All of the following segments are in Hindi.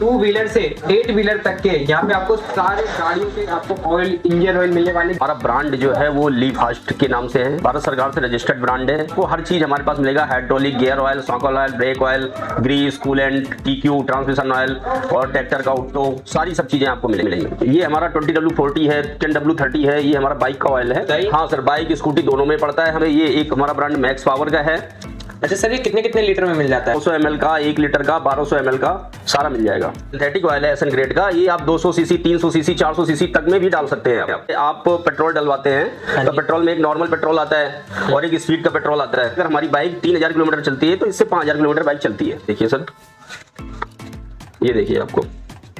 टू व्हीलर से 8 व्हीलर तक के यहाँ पे आपको सारे गाड़ियों के आपको ऑयल, इंजन ऑयल मिलने वाले। हमारा ब्रांड जो है वो ली फास्ट के नाम से है, भारत सरकार से रजिस्टर्ड ब्रांड है। वो हर चीज हमारे पास मिलेगा, hydraulic gear oil, शॉकल oil, brake oil, grease, coolant, TQ, transmission oil और ट्रैक्टर का ऑटो, सारी सब चीजें आपको मिलेंगी। ये हमारा 20W40 है, 10W30 है, ये हमारा बाइक का ऑयल है। हाँ सर, बाइक स्कूटी दोनों में पड़ता है हमें। ये एक हमारा ब्रांड मैक्स पावर का है। अच्छा सर, ये कितने कितने लीटर में मिल जाता है? 200 ml का, 1 लीटर का, 1200 ml का, सारा मिल जाएगा। सिंथेटिक ऑयल है एसन ग्रेड का, ये आप 200 cc, 300 cc, 400 cc तक में भी डाल सकते हैं। आप पेट्रोल डलवाते हैं तो पेट्रोल में एक नॉर्मल पेट्रोल आता है और एक स्पीड का पेट्रोल आता है। अगर हमारी बाइक 3000 किलोमीटर चलती है तो इससे 5000 किलोमीटर बाइक चलती है। देखिए सर, ये देखिए आपको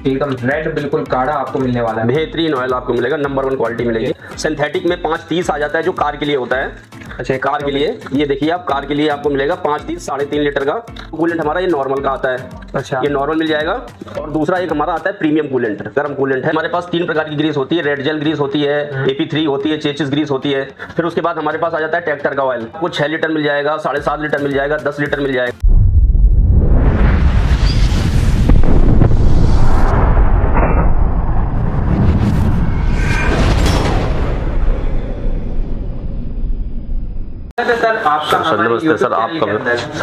एकदम रेड बिल्कुल काढ़ा आपको मिलने वाला है। बेहतरीन ऑयल आपको मिलेगा, नंबर 1 क्वालिटी मिलेगी। सिंथेटिक में 530 आ जाता है जो कार के लिए होता है। अच्छा, कार के लिए ये देखिए आप, कार के लिए आपको मिलेगा 530, 3.5 लीटर का कूलेंट हमारा ये नॉर्मल का आता है। अच्छा, ये नॉर्मल मिल जाएगा। और दूसरा एक हमारा आता है प्रीमियम कूलेंट, गर्म कूलेंट है। हमारे पास 3 प्रकार की ग्रीस होती है, रेड जेल ग्रीस होती है, AP3 होती है, चेचिस ग्रीस होती है। फिर उसके बाद हमारे पास आ जाता है ट्रैक्टर का ऑयल, वो 6 लीटर मिल जाएगा, 7.5 लीटर मिल जाएगा, 10 लीटर मिल जाएगा। सर आपका, नमस्ते सर,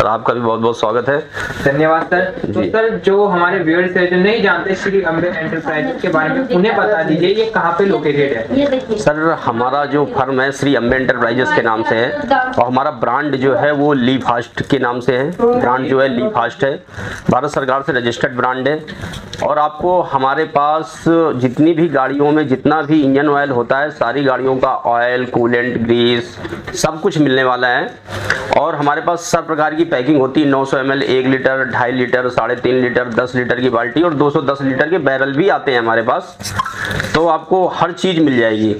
आपका भी बहुत बहुत स्वागत है, धन्यवाद सर। तो सर जो हमारे व्यूअर्स है जो नहीं जानते श्री अम्बे इंटरप्राइजेस के बारे में, उन्हें बता दीजिए ये कहाँ पे लोकेटेड है? सर हमारा जो फर्म है श्री अम्बे इंटरप्राइजेस के नाम से है और हमारा ब्रांड जो है वो ली फास्ट के नाम से है। ब्रांड जो है ली फास्ट है, भारत सरकार से रजिस्टर्ड ब्रांड है। और आपको हमारे पास जितनी भी गाड़ियों में जितना भी इंजन ऑयल होता है, सारी गाड़ियों का ऑयल, कूलेंट, ग्रीस सब कुछ मिलने वाला है। और हमारे पास सब प्रकार की पैकिंग होती है, 900 ml, 1 litre, 2.5 litre, 3.5 litre, 10 litre की बाल्टी और 210 लीटर के बैरल भी आते हैं हमारे पास। तो आपको हर चीज़ मिल जाएगी,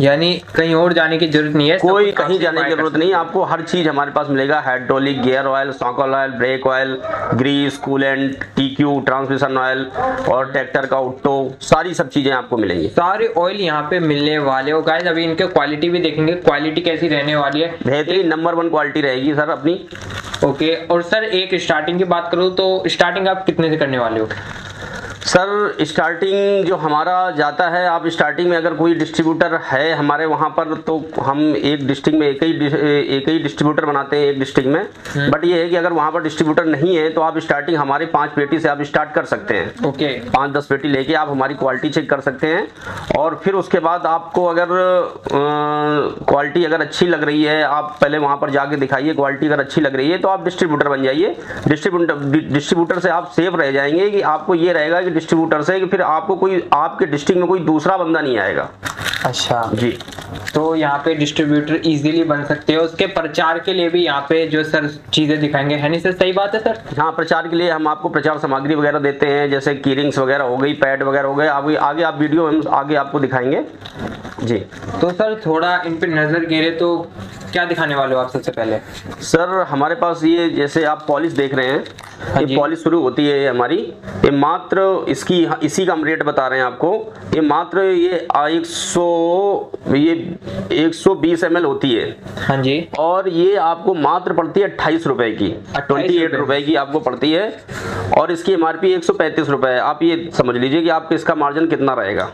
यानी कहीं और जाने की जरूरत नहीं है, कोई कहीं जाने की जरूरत नहीं है। आपको हर चीज हमारे पास मिलेगा, hydraulic gear oil, शॉकल oil, brake oil, grease, coolant, TQ, transmission oil और ट्रैक्टर का ऑटो, सारी सब चीजें आपको मिलेंगी। सारे ऑयल यहाँ पे मिलने वाले हो। गाइस अभी इनके क्वालिटी भी देखेंगे, क्वालिटी कैसी रहने वाली है, बेहतरीन नंबर 1 क्वालिटी रहेगी सर अपनी। ओके, और सर एक स्टार्टिंग की बात करूँ तो स्टार्टिंग आप कितने से करने वाले हो? सर स्टार्टिंग जो हमारा जाता है, आप स्टार्टिंग में अगर कोई डिस्ट्रीब्यूटर है हमारे वहाँ पर तो हम एक डिस्ट्रिक्ट में एक ही डिस्ट्रीब्यूटर बनाते हैं एक डिस्ट्रिक्ट में। बट ये है कि अगर वहाँ पर डिस्ट्रीब्यूटर नहीं है तो आप स्टार्टिंग हमारे 5 पेटी से आप स्टार्ट कर सकते हैं। ओके, 5-10 पेटी लेके आप हमारी क्वालिटी चेक कर सकते हैं। और फिर उसके बाद आपको अगर क्वालिटी अगर अच्छी लग रही है, आप पहले वहाँ पर जाके दिखाइए, क्वालिटी अगर अच्छी लग रही है तो आप डिस्ट्रीब्यूटर बन जाइए। डिस्ट्रीब्यूटर से आप सेफ रह जाएंगे कि आपको ये रहेगा डिस्ट्रीब्यूटर से कि फिर आपको कोई आपके डिस्ट्रिक्ट में कोई दूसरा बंदा नहीं आएगा। अच्छा जी, तो यहाँ पे डिस्ट्रीब्यूटर इजीली बन सकते हो। उसके प्रचार के लिए भी यहाँ पे जो सर चीजें दिखाएंगे, है नहीं सर? सही बात है सर। हाँ, प्रचार के लिए हम आपको प्रचार सामग्री वगैरह देते हैं, जैसे कीरिंग्स वगैरह हो गई, पैड वगैरह हो गए। आगे आप वीडियो हम आगे आपको दिखाएंगे जी। तो सर थोड़ा इन पे नजर गिरे तो क्या दिखाने वाले हो आप? सबसे पहले सर हमारे पास ये जैसे आप पॉलिश देख रहे हैं, ये पॉलिश शुरू होती है हमारी, ये मात्र इसकी इसी का हम रेट बता रहे हैं आपको, ये मात्र ये 120 ml होती है। हाँ जी। और ये आपको मात्र पड़ती है 28 रुपए की, 28 रुपए की आपको पड़ती है और इसकी MRP 135 रुपए है। आप ये समझ लीजिए कि आपका इसका मार्जिन कितना रहेगा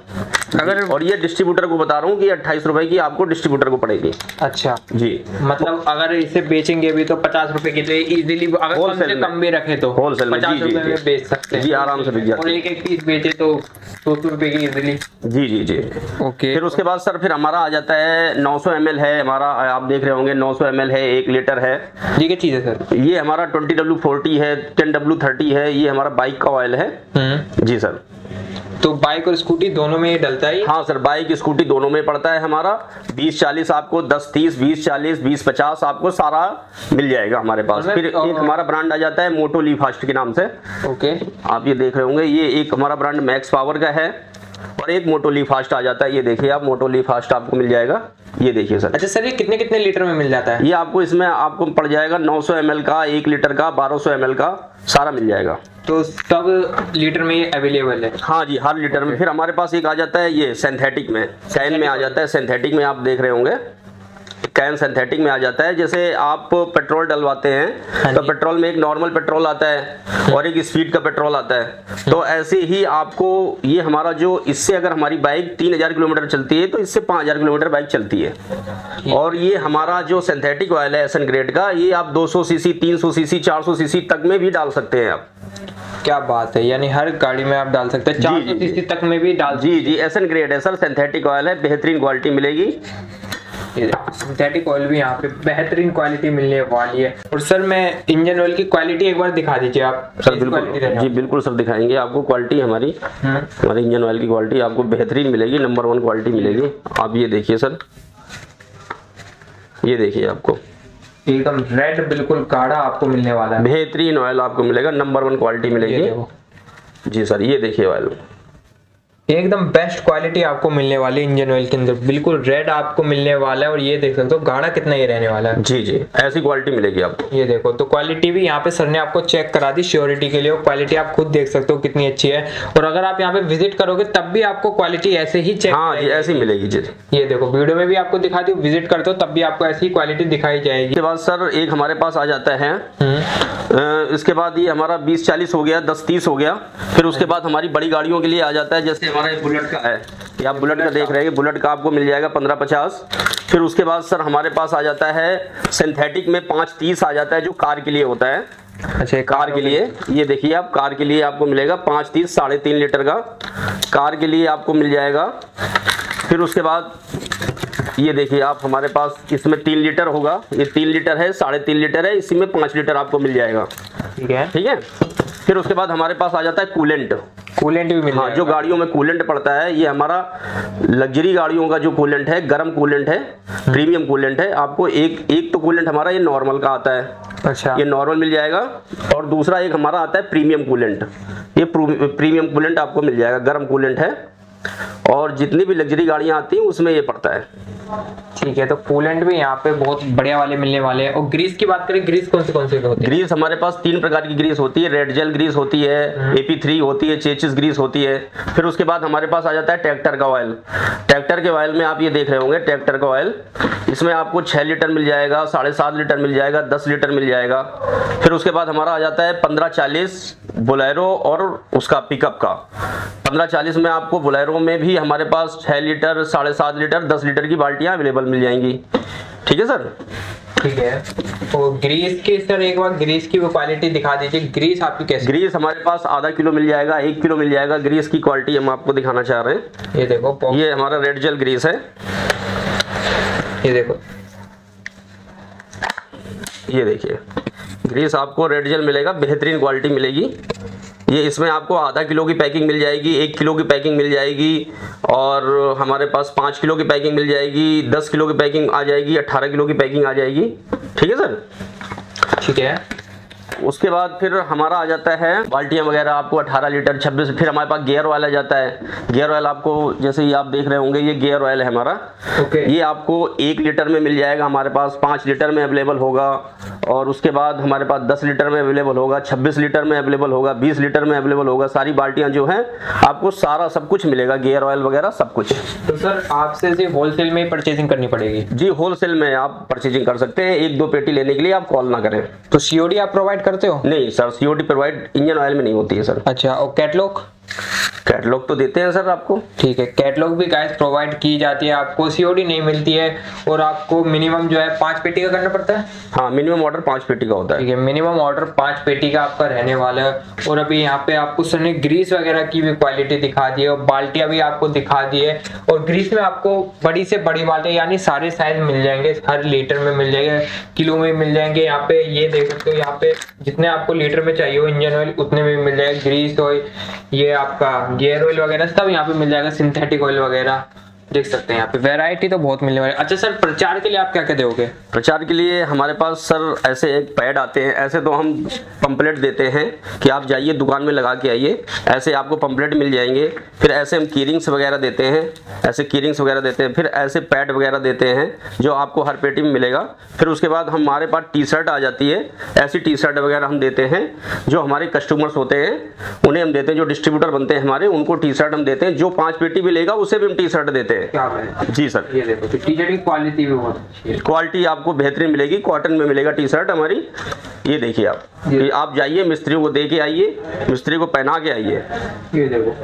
अगर, और ये डिस्ट्रीब्यूटर को बता रहा हूँ कि 28 रुपए की आपको डिस्ट्रीब्यूटर को पड़ेगी। अच्छा जी, मतलब अगर इसे बेचेंगे भी तो 50 रुपए की इजीली, अगर कम से कम भी रखे तो होलसेल में 50 रुपए में बेच सकते हैं जी, आराम से बेच जाते हैं। और एक एक पीस बेचे तो 200 रुपए की इजीली। जी जी जी, ओके। फिर उसके बाद सर फिर हमारा आ जाता है 900 ml है हमारा, आप देख रहे होंगे 900 ml है, 1 लीटर है। ये क्या चीज है सर? ये हमारा 20W40 है, 10W30 है, ये हमारा बाइक का ऑयल है जी सर। तो बाइक और स्कूटी दोनों में डलता है? हाँ सर, बाइक स्कूटी दोनों में पड़ता है हमारा। 20-40 आपको 10-30, 20-40, 20-50 आपको सारा मिल जाएगा हमारे पास। फिर एक हमारा ब्रांड आ जाता है मोटोली फास्ट के नाम से। ओके, आप ये देख रहे होंगे, ये एक हमारा ब्रांड मैक्स पावर का है और एक मोटोली फास्ट आ जाता है। ये देखिए आप, मोटोली फास्ट आपको मिल जाएगा, ये देखिए सर। अच्छा सर, ये कितने कितने लीटर में मिल जाता है? ये आपको इसमें आपको पड़ जाएगा 900 ml का, 1 लीटर का, 1200 ml का, सारा मिल जाएगा। तो सब लीटर में ये अवेलेबल है? हाँ जी, हर लीटर में। फिर हमारे पास एक आ जाता है ये सिंथेटिक में, सैन में आ जाता है। सिंथेटिक में आप देख रहे होंगे कैन सिंथेटिक में आ जाता है। जैसे आप पेट्रोल डलवाते हैं तो पेट्रोल में एक नॉर्मल पेट्रोल आता है और एक स्पीड का पेट्रोल आता है, तो ऐसे ही आपको ये हमारा जो इससे अगर हमारी बाइक 3000 किलोमीटर चलती है तो इससे 5000 किलोमीटर बाइक चलती है। और ये हमारा जो सिंथेटिक ऑयल है एसन ग्रेड का, ये आप 200 सीसी 300 सीसी 400 सीसी तक में भी डाल सकते हैं आप। क्या बात है, यानी हर गाड़ी में आप डाल सकते हैं, 400 सीसी तक में भी डाल। जी जी, एसन ग्रेड है सर, सिंथेटिक ऑयल है, बेहतरीन क्वालिटी मिलेगी। सिंथेटिक ऑयल भी यहाँ पे बेहतरीन क्वालिटी मिलने वाली है। और सर मैं इंजन ऑयल की क्वालिटी एक बार दिखा दीजिए आप। सर बिल्कुल, जी बिल्कुल सर, दिखाएंगे आपको क्वालिटी हमारी, हमारे इंजन ऑयल की क्वालिटी आपको बेहतरीन मिलेगी, नंबर 1 क्वालिटी मिलेगी। आप ये देखिए सर, ये देखिए आपको एकदम रेड बिल्कुल काढ़ा आपको मिलने वाला है, बेहतरीन ऑयल आपको मिलेगा, नंबर 1 क्वालिटी मिलेगी। जी सर, ये देखिए ऑयल एकदम बेस्ट क्वालिटी आपको मिलने वाली इंजन ऑयल के अंदर, बिल्कुल रेड आपको मिलने वाला है। और ये देख सकते हो गाढ़ा कितना ही रहने वाला है। जी जी, ऐसी क्वालिटी मिलेगी आपको। ये देखो, तो क्वालिटी भी यहाँ पे सर ने आपको चेक करा दी श्योरिटी के लिए, और क्वालिटी आप खुद देख सकते हो कितनी अच्छी है। और अगर आप यहाँ पे विजिट करोगे तब भी आपको क्वालिटी ऐसे ही चेक, हाँ जी, ऐसी मिलेगी। जी ये देखो, वीडियो में भी आपको दिखा दी, विजिट करते हो तब भी आपको ऐसी क्वालिटी दिखाई जाएगी। इसके बाद सर एक हमारे पास आ जाता है, इसके बाद ये हमारा 20-40 हो गया, 10-30 हो गया, फिर उसके बाद हमारी बड़ी गाड़ियों के लिए आ जाता है। जैसे हमारा ये बुलेट का है, ये आप बुलेट का देख रहे हैं, बुलेट का आपको मिल जाएगा 1550। फिर उसके बाद सर हमारे पास आ जाता है सिंथेटिक में 530 आ जाता है, जो कार के लिए होता है। अच्छा, कार के लिए ये देखिए आप, कार के लिए आपको मिलेगा 530, 3.5 लीटर का कार के लिए आपको मिल जाएगा। फिर उसके बाद ये देखिए आप, हमारे पास इसमें 3 लीटर होगा, ये 3 लीटर है, 3.5 लीटर है, इसी में 5 लीटर आपको मिल जाएगा। ठीक है, ठीक है। फिर उसके बाद हमारे पास आ जाता है कूलेंट, कूलेंट भी मिल, हाँ, जो गाड़ियों में कूलेंट पड़ता है, ये हमारा लग्जरी गाड़ियों का जो कूलेंट है, गर्म कूलेंट है, प्रीमियम कूलेंट है। आपको एक तो कूलेंट हमारा ये नॉर्मल का आता है, अच्छा, ये नॉर्मल मिल जाएगा, और दूसरा एक हमारा आता है प्रीमियम कूलेंट, ये प्रीमियम कूलेंट आपको मिल जाएगा, गर्म कूलेंट है। और जितनी भी लग्जरी गाड़ियां आती हैं उसमें ये पड़ता है। ठीक है, तो कूलेंट भी यहाँ पे बहुत बढ़िया वाले मिलने वाले हैं। और ग्रीस की बात करें, ग्रीस कौन से होती है? ग्रीस हमारे पास 3 प्रकार की ग्रीस होती है, रेड जेल ग्रीस होती है, AP3 होती है, चेचिस ग्रीस होती है। फिर उसके बाद हमारे पास आ जाता है ट्रैक्टर का ऑयल। ट्रैक्टर के ऑयल में आप ये देख रहे होंगे, ट्रैक्टर का ऑयल, इसमें आपको 6 लीटर मिल जाएगा, 7.5 लीटर मिल जाएगा, 10 लीटर मिल जाएगा। फिर उसके बाद हमारा आ जाता है 1540 बोलेरो और उसका पिकअप का। 1540 में आपको बोलेरो में भी हमारे पास 6 लीटर, 7.5 लीटर, 10 लीटर की बाल्टियां अवेलेबल मिल जाएंगी। ठीक है सर, ठीक है। तो ग्रीस की सर एक बार ग्रीस की क्वालिटी दिखा दीजिए, ग्रीस आपकी कैसी? ग्रीस हमारे पास 0.5 किलो मिल जाएगा, 1 किलो मिल जाएगा, ग्रीस की क्वालिटी हम आपको दिखाना चाह रहे हैं। ये देखो, ये हमारा रेड जेल ग्रीस है, ये देखो, ये देखिए ग्रीस आपको रेड जेल मिलेगा, बेहतरीन क्वालिटी मिलेगी। ये इसमें आपको 0.5 किलो की पैकिंग मिल जाएगी, 1 किलो की पैकिंग मिल जाएगी, और हमारे पास 5 किलो की पैकिंग मिल जाएगी, 10 किलो की पैकिंग आ जाएगी, 18 किलो की पैकिंग आ जाएगी। ठीक है सर, ठीक है। उसके बाद फिर हमारा आ जाता है बाल्टियाँ वगैरह आपको 18 लीटर, 26। फिर हमारे पास गियर ऑयल आ जाता है। गियर ऑयल आपको जैसे ही आप देख रहे होंगे, ये गियर ऑयल है हमारा, ओके। ये आपको 1 लीटर में मिल जाएगा, हमारे पास 5 लीटर में अवेलेबल होगा, और उसके बाद हमारे पास 10 लीटर में अवेलेबल होगा, 26 लीटर में अवेलेबल होगा, 20 लीटर में अवेलेबल होगा। सारी बाल्टियाँ जो हैं आपको सारा सब कुछ मिलेगा, गियर ऑयल वगैरह सब कुछ। तो सर आपसे होलसेल में परचेजिंग करनी पड़ेगी? जी, होलसेल में आप परचेजिंग कर सकते हैं, 1-2 पेटी लेने के लिए आप कॉल ना करें। तो COD आप प्रोवाइड करते हो? नहीं sir, COD provide engine oil में नहीं होती है सर। अच्छा, और कैटलॉग? कैटलॉग तो देते हैं सर आपको। ठीक है, कैटलॉग भी गाइस प्रोवाइड की जाती है, आपको COD नहीं मिलती है। और आपको मिनिमम जो है 5 पेटी का करना पड़ता है। हाँ, मिनिमम ऑर्डर 5 पेटी का होता है। ठीक है, मिनिमम ऑर्डर 5 पेटी का आपका रहने वाला है। और अभी यहाँ पे आपको सर ने ग्रीस वगैरह की भी क्वालिटी दिखा दी है, और बाल्टियाँ भी आपको दिखा दी है। और ग्रीस में आपको बड़ी से बड़ी बाल्टियाँ यानी सारे साइज मिल जाएंगे, हर लीटर में मिल जाएगा, किलो में मिल जाएंगे। यहाँ पे ये देख सकते हो, यहाँ पे जितने आपको लीटर में चाहिए हो इंजन ऑयल उतने में मिल जाएगा। ग्रीस ऑयल, ये आपका गियर ऑयल वगैरह सब यहाँ पे मिल जाएगा, सिंथेटिक ऑयल वगैरह देख सकते हैं। यहाँ पे वैरायटी तो बहुत मिलने वाली है। अच्छा सर, प्रचार के लिए आप क्या क्या दोगे? प्रचार के लिए हमारे पास सर ऐसे एक पैड आते हैं, ऐसे तो हम पंपलेट देते हैं कि आप जाइए दुकान में लगा के आइए, ऐसे आपको पंपलेट मिल जाएंगे। फिर ऐसे हम कीरिंग्स वगैरह देते हैं, ऐसे कीरिंग्स वगैरह देते हैं। फिर ऐसे पैड वगैरह देते हैं जो आपको हर पेटी में मिलेगा। फिर उसके बाद हमारे पास टी शर्ट आ जाती है, ऐसी टी शर्ट वगैरह हम देते हैं जो हमारे कस्टमर्स होते हैं उन्हें हम देते हैं, जो डिस्ट्रीब्यूटर बनते हैं हमारे उनको टी शर्ट हम देते हैं। जो 5 पेटी भी लेगा उसे भी हम टी शर्ट देते हैं। क्या है। जी सर, ये देखो तो टी शर्ट की क्वालिटी भी बहुत अच्छी है, क्वालिटी आपको बेहतरीन मिलेगी, कॉटन में मिलेगा टी शर्ट हमारी। ये देखिए आप, ये आप जाइए मिस्त्री को दे के आइए, मिस्त्री को पहना के आइए। ये देखो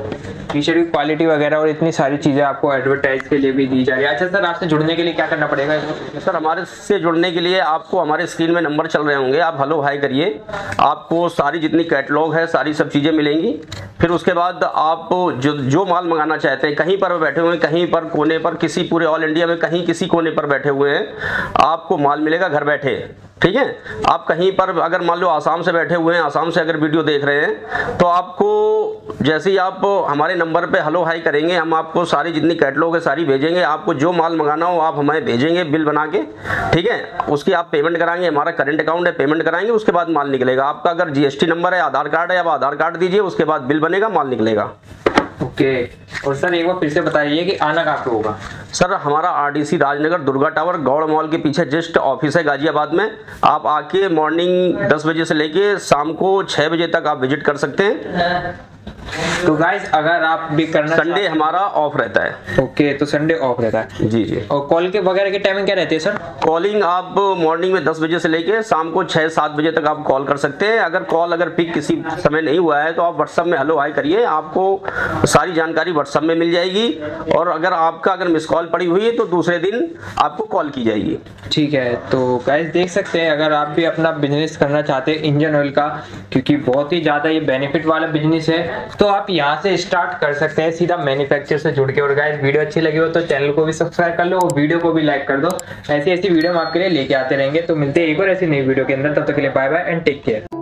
टी शर्ट की क्वालिटी वगैरह और इतनी सारी चीज़ें आपको एडवर्टाइज के लिए भी दी जा रही है। अच्छा सर, आपसे जुड़ने के लिए क्या करना पड़ेगा? सर हमारे से जुड़ने के लिए आपको हमारे स्क्रीन में नंबर चल रहे होंगे, आप हेलो हाई करिए, आपको सारी जितनी कैटलॉग है सारी सब चीज़ें मिलेंगी। फिर उसके बाद आप जो माल मंगाना चाहते हैं, कहीं पर बैठे हुए हैं, कहीं पर कोने पर, किसी पूरे ऑल इंडिया में कहीं किसी कोने पर बैठे हुए हैं, आपको माल मिलेगा घर बैठे। ठीक है, आप कहीं पर अगर मान लो आसाम से बैठे हुए हैं, आसाम से अगर वीडियो देख रहे हैं तो आपको जैसे ही आप हमारे नंबर पे हेलो हाई करेंगे, हम आपको सारी जितनी कैटलॉग है सारी भेजेंगे। आपको जो माल मंगाना हो आप हमें भेजेंगे बिल बना के, ठीक है, उसकी आप पेमेंट कराएंगे। हमारा करेंट अकाउंट है, पेमेंट कराएंगे, उसके बाद माल निकलेगा। आपका अगर जीएसटी नंबर है, आधार कार्ड है, आप आधार कार्ड दीजिए, उसके बाद बिल बनेगा, माल निकलेगा। ओके और सर एक बार फिर से बताइए कि आना कहाँ पे होगा? सर हमारा RDC Rajnagar Durga tower Gaur mall के पीछे जस्ट ऑफिस है गाजियाबाद में। आप आके मॉर्निंग 10 बजे से लेके शाम को 6 बजे तक आप विजिट कर सकते हैं। तो गाइज अगर आप भी करना, संडे हमारा ऑफ रहता है। ओके तो संडे ऑफ रहता है। जी जी। और कॉल के वगैरह की टाइमिंग क्या रहती है सर? कॉलिंग आप मॉर्निंग में 10 बजे से लेके शाम को 6-7 बजे तक आप कॉल कर सकते हैं। अगर पिक किसी समय नहीं हुआ है तो आप व्हाट्सएप में हेलो हाई करिए, आपको सारी जानकारी व्हाट्सएप में मिल जाएगी। और अगर आपका मिस कॉल पड़ी हुई है तो दूसरे दिन आपको कॉल की जाएगी। ठीक है, तो गाइज देख सकते हैं अगर आप भी अपना बिजनेस करना चाहते हैं इंजन ऑयल का, क्योंकि बहुत ही ज्यादा ये बेनिफिट वाला बिजनेस है, तो आप यहाँ से स्टार्ट कर सकते हैं सीधा मैन्युफैक्चर से जुड़ के। और गाइस वीडियो अच्छी लगी हो तो चैनल को भी सब्सक्राइब कर लो और वीडियो को भी लाइक कर दो। ऐसी वीडियो हम आपके लिए लेके आते रहेंगे। तो मिलते हैं एक और ऐसी नई वीडियो के अंदर, तब तक के लिए bye bye and take care.